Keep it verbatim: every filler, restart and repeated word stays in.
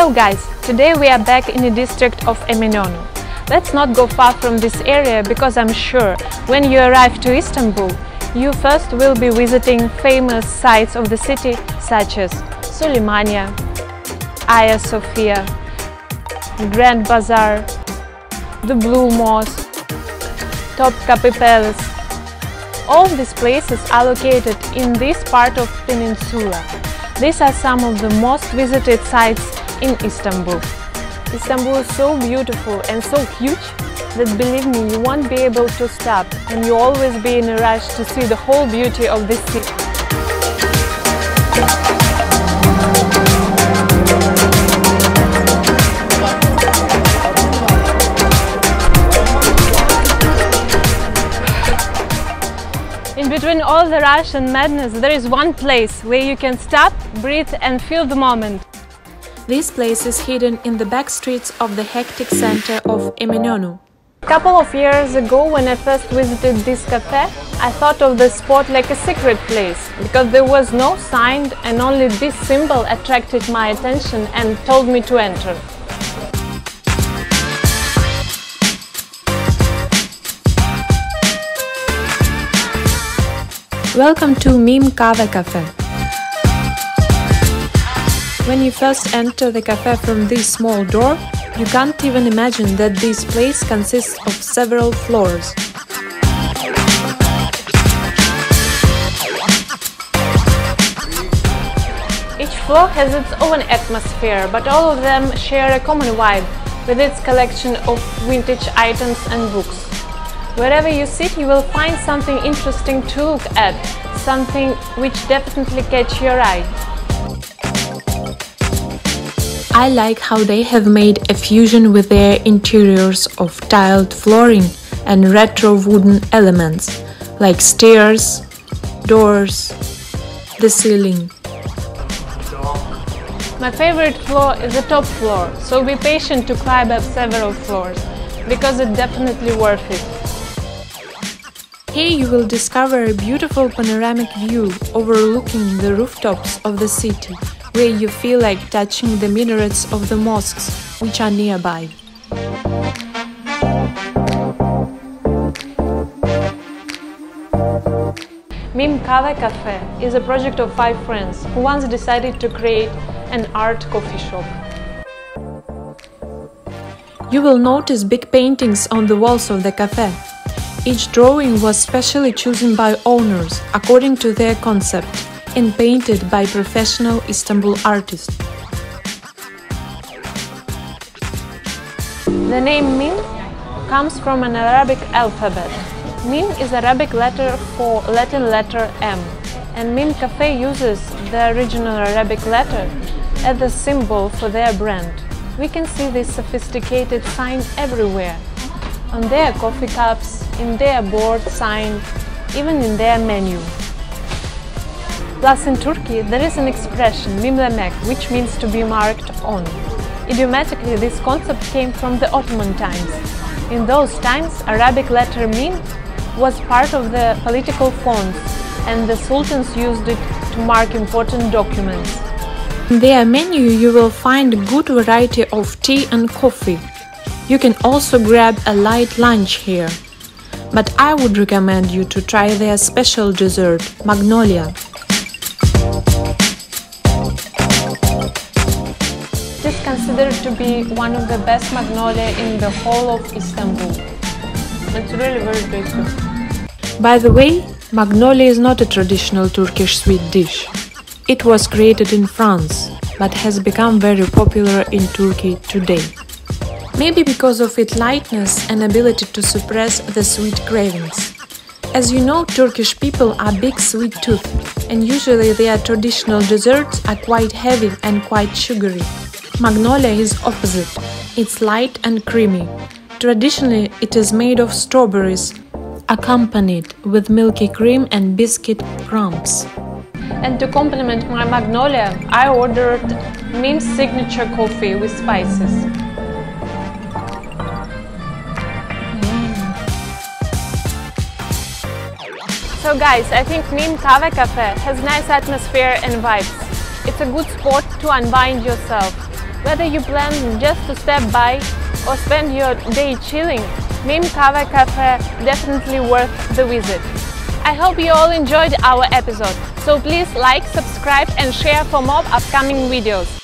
Hello guys, today we are back in the district of Eminonu. Let's not go far from this area because I'm sure when you arrive to Istanbul, you first will be visiting famous sites of the city such as Suleymaniye, Hagia Sophia, Grand Bazaar, the Blue Mosque, Topkapı Palace. All these places are located in this part of the peninsula. These are some of the most visited sites in Istanbul. Istanbul is so beautiful and so huge that, believe me, you won't be able to stop and you'll always be in a rush to see the whole beauty of this city. In between all the rush and madness, there is one place where you can stop, breathe and feel the moment. This place is hidden in the back streets of the hectic center of Eminonu. A couple of years ago, when I first visited this cafe, I thought of this spot like a secret place, because there was no sign and only this symbol attracted my attention and told me to enter. Welcome to Mim Kahve Cafe. When you first enter the cafe from this small door, you can't even imagine that this place consists of several floors. Each floor has its own atmosphere, but all of them share a common vibe with its collection of vintage items and books. Wherever you sit, you will find something interesting to look at, something which definitely catches your eye. I like how they have made a fusion with their interiors of tiled flooring and retro wooden elements, like stairs, doors, the ceiling. My favorite floor is the top floor, so be patient to climb up several floors, because it's definitely worth it. Here you will discover a beautiful panoramic view overlooking the rooftops of the city, where you feel like touching the minarets of the mosques, which are nearby. Mim Kahve Cafe is a project of five friends who once decided to create an art coffee shop. You will notice big paintings on the walls of the cafe. Each drawing was specially chosen by owners, according to their concept, and painted by professional Istanbul artists. The name Mim comes from an Arabic alphabet. Mim is Arabic letter for Latin letter M, and Mim Cafe uses the original Arabic letter as a symbol for their brand. We can see this sophisticated sign everywhere, on their coffee cups, in their board sign, even in their menu. Plus in Turkey there is an expression mimlemek, which means to be marked on. Idiomatically this concept came from the Ottoman times. In those times Arabic letter mim was part of the political fonts and the sultans used it to mark important documents. In their menu you will find a good variety of tea and coffee. You can also grab a light lunch here, but I would recommend you to try their special dessert, Magnolia. It is considered to be one of the best Magnolia in the whole of Istanbul. It's really very delicious. By the way, Magnolia is not a traditional Turkish sweet dish. It was created in France, but has become very popular in Turkey today. Maybe because of its lightness and ability to suppress the sweet cravings. As you know, Turkish people are big sweet tooth, and usually their traditional desserts are quite heavy and quite sugary. Magnolia is opposite. It's light and creamy. Traditionally, it is made of strawberries, accompanied with milky cream and biscuit crumbs. And to complement my Magnolia, I ordered Mim's signature coffee with spices. So guys, I think Mim Kahve Cafe has nice atmosphere and vibes. It's a good spot to unwind yourself. Whether you plan just to step by or spend your day chilling, Mim Kahve Cafe definitely worth the visit. I hope you all enjoyed our episode, so please like, subscribe and share for more upcoming videos.